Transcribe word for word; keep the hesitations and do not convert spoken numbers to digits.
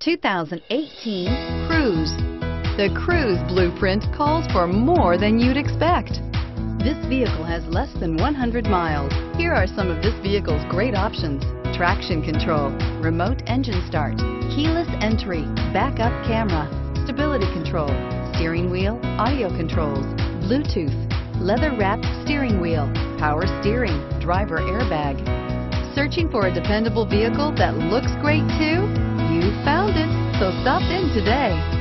two thousand eighteen Cruise. The Cruise blueprint calls for more than you'd expect. This vehicle has less than one hundred miles. Here are some of this vehicle's great options: traction control, remote engine start, keyless entry, backup camera, stability control, steering wheel audio controls, Bluetooth, leather-wrapped steering wheel, power steering, driver airbag. Searching for a dependable vehicle that looks great too? You found it, so stop in today.